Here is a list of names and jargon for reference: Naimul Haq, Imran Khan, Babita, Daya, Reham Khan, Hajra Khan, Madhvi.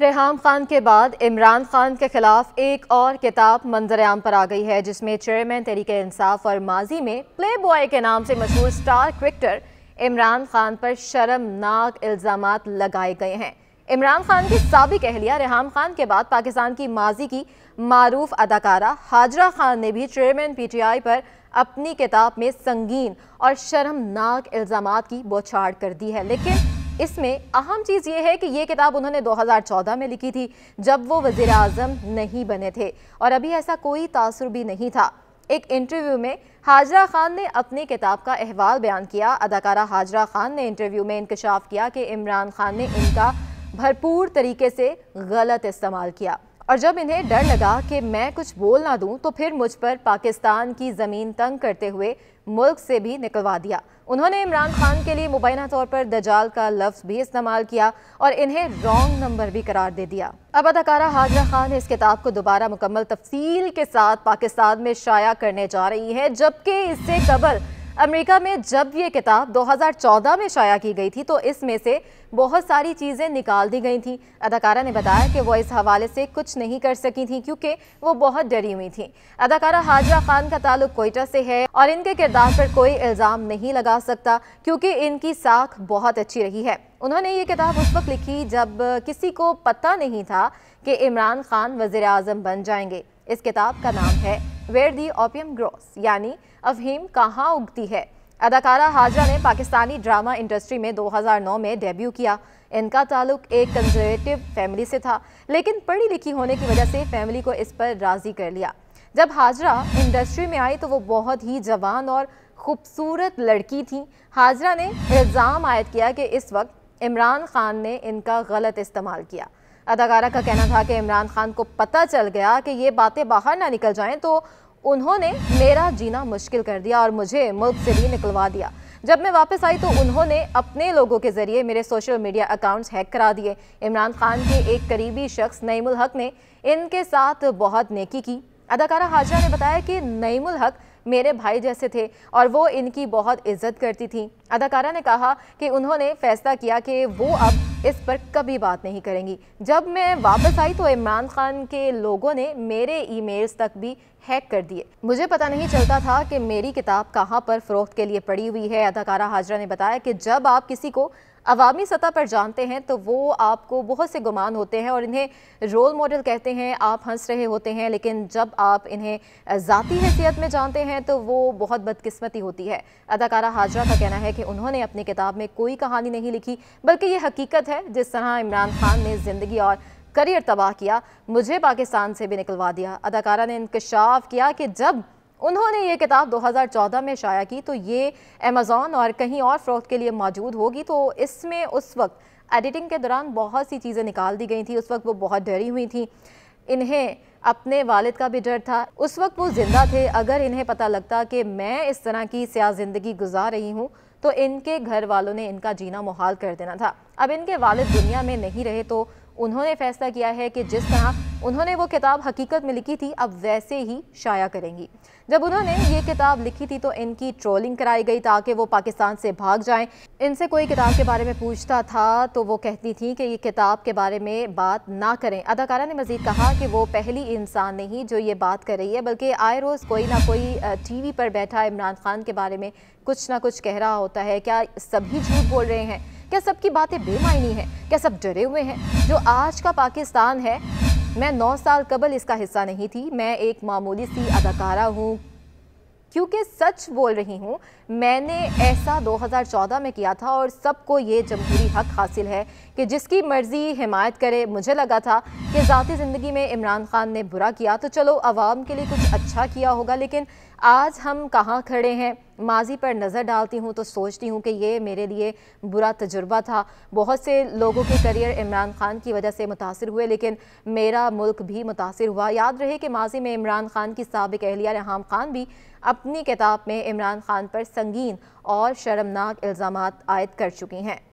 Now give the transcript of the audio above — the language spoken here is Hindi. रेहम खान के बाद इमरान खान के खिलाफ एक और किताब मंजर-ए-आम पर आ गई है, जिसमें चेयरमैन तहरीक-ए इंसाफ और माजी में प्ले बॉय के नाम से मशहूर स्टार क्रिकेटर इमरान खान पर शर्मनाक इल्ज़ामात लगाए गए हैं। इमरान खान की साबिक़ अहलिया रेहम खान के बाद पाकिस्तान की माजी की मारूफ अदाकारा हाजरा खान ने भी चेयरमैन PTI पर अपनी किताब में संगीन और शर्मनाक इल्ज़ामात की बौछार कर दी है। लेकिन इसमें अहम चीज़ ये है कि ये किताब उन्होंने 2014 में लिखी थी, जब वो वज़ीर-ए-आज़म नहीं बने थे और अभी ऐसा कोई तासुर भी नहीं था। एक इंटरव्यू में हाजरा खान ने अपनी किताब का अहवाल बयान किया। अदाकारा हाजरा खान ने इंटरव्यू में इंकशाफ किया कि इमरान खान ने इनका भरपूर तरीके से गलत इस्तेमाल किया और जब इन्हें डर लगा कि मैं कुछ बोल ना दूं तो फिर मुझ पर पाकिस्तान की ज़मीन तंग करते हुए मुल्क से भी निकलवा दिया। उन्होंने इमरान खान के लिए मुबैना तौर पर दजाल का लफ्ज़ भी इस्तेमाल किया और इन्हें रॉन्ग नंबर भी करार दे दिया। अब अदाकारा हाजरा खान ने इस किताब को दोबारा मुकम्मल तफसील के साथ पाकिस्तान में शाया करने जा रही है, जबकि इससे कबल अमेरिका में जब ये किताब 2014 में शाया की गई थी तो इसमें से बहुत सारी चीज़ें निकाल दी गई थी। अदाकारा ने बताया कि वो इस हवाले से कुछ नहीं कर सकी थी क्योंकि वो बहुत डरी हुई थी। अदाकारा हाजरा खान का ताल्लुक कोयटा से है और इनके किरदार पर कोई इल्ज़ाम नहीं लगा सकता क्योंकि इनकी साख बहुत अच्छी रही है। उन्होंने ये किताब उस वक्त लिखी जब किसी को पता नहीं था कि इमरान खान वज़ीर-ए-आज़म बन जाएंगे। इस किताब का नाम है Where the Opium Grows, यानी अफीम कहाँ उगती है। अदाकारा हाजरा ने पाकिस्तानी ड्रामा इंडस्ट्री में 2009 में डेब्यू किया। इनका ताल्लुक एक कंजर्वेटिव फैमिली से था, लेकिन पढ़ी लिखी होने की वजह से फैमिली को इस पर राज़ी कर लिया। जब हाजरा इंडस्ट्री में आई तो वो बहुत ही जवान और ख़ूबसूरत लड़की थी। हाजरा ने इल्ज़ाम आयद किया कि इस वक्त इमरान खान ने इनका गलत इस्तेमाल किया। अदाकारा का कहना था कि इमरान खान को पता चल गया कि ये बातें बाहर ना निकल जाएं तो उन्होंने मेरा जीना मुश्किल कर दिया और मुझे मुल्क से भी निकलवा दिया। जब मैं वापस आई तो उन्होंने अपने लोगों के ज़रिए मेरे सोशल मीडिया अकाउंट्स हैक करा दिए। इमरान खान के एक करीबी शख्स नईमुल हक ने इनके साथ बहुत नेकी की। अदाकारा हाजरा ने बताया कि नईमुल हक मेरे भाई जैसे थे और वो इनकी बहुत इज़्ज़त करती थी। अदाकारा ने कहा कि उन्होंने फ़ैसला किया कि वो अब इस पर कभी बात नहीं करेंगी। जब मैं वापस आई तो इमरान खान के लोगों ने मेरे ईमेल्स तक भी हैक कर दिए। मुझे पता नहीं चलता था कि मेरी किताब कहाँ पर फ़रोख्त के लिए पड़ी हुई है। अदाकारा हाजरा ने बताया कि जब आप किसी को अवामी सतह पर जानते हैं तो वो आपको बहुत से गुमान होते हैं और इन्हें रोल मॉडल कहते हैं, आप हंस रहे होते हैं, लेकिन जब आप इन्हें ज़ाती हैसियत में जानते हैं तो वो बहुत बदकिस्मती होती है। अदाकारा हाजरा का कहना है कि उन्होंने अपनी किताब में कोई कहानी नहीं लिखी, बल्कि ये हकीकत है जिस तरह इमरान खान ने ज़िंदगी और करियर तबाह किया, मुझे पाकिस्तान से भी निकलवा दिया। अदाकारा ने इंकशाफ किया कि जब उन्होंने ये किताब 2014 में शाया की तो ये अमेज़ॉन और कहीं और फ़रोख्त के लिए मौजूद होगी, तो इसमें उस वक्त एडिटिंग के दौरान बहुत सी चीज़ें निकाल दी गई थी। उस वक्त वो बहुत डरी हुई थी, इन्हें अपने वालिद का भी डर था। उस वक्त वो ज़िंदा थे, अगर इन्हें पता लगता कि मैं इस तरह की सियाह ज़िंदगी गुजार रही हूँ तो इनके घर वालों ने इनका जीना मुहाल कर देना था। अब इनके वालिद दुनिया में नहीं रहे तो उन्होंने फ़ैसला किया है कि जिस तरह उन्होंने वो किताब हकीकत में लिखी थी अब वैसे ही शाया करेंगी। जब उन्होंने ये किताब लिखी थी तो इनकी ट्रोलिंग कराई गई ताकि वो पाकिस्तान से भाग जाएं। इनसे कोई किताब के बारे में पूछता था तो वो कहती थी कि ये किताब के बारे में बात ना करें। अदाकारा ने मज़ीद कहा कि वो पहली इंसान नहीं जो ये बात कर रही है, बल्कि आए रोज़ कोई ना कोई TV पर बैठा इमरान खान के बारे में कुछ ना कुछ कह रहा होता है। क्या सभी झूठ बोल रहे हैं? क्या सबकी बातें बेमायनी हैं? क्या सब डरे हुए हैं? जो आज का पाकिस्तान है, मैं 9 साल कबल इसका हिस्सा नहीं थी। मैं एक मामूली सी अदाकारा हूँ क्योंकि सच बोल रही हूँ। मैंने ऐसा 2014 में किया था और सबको ये जमहूरी हक हासिल है कि जिसकी मर्ज़ी हिमायत करे। मुझे लगा था कि ज़ाती ज़िंदगी में इमरान खान ने बुरा किया तो चलो आवाम के लिए कुछ अच्छा किया होगा, लेकिन आज हम कहाँ खड़े हैं। माजी पर नज़र डालती हूँ तो सोचती हूँ कि ये मेरे लिए बुरा तजुर्बा था। बहुत से लोगों के करियर इमरान खान की वजह से मुतासर हुए, लेकिन मेरा मुल्क भी मुतासर हुआ। याद रहे कि माजी में इमरान खान की साबिक़ अहलिया रेहम खान भी अपनी किताब में इमरान खान पर संगीन और शर्मनाक इल्ज़ामात आयद कर चुकी हैं।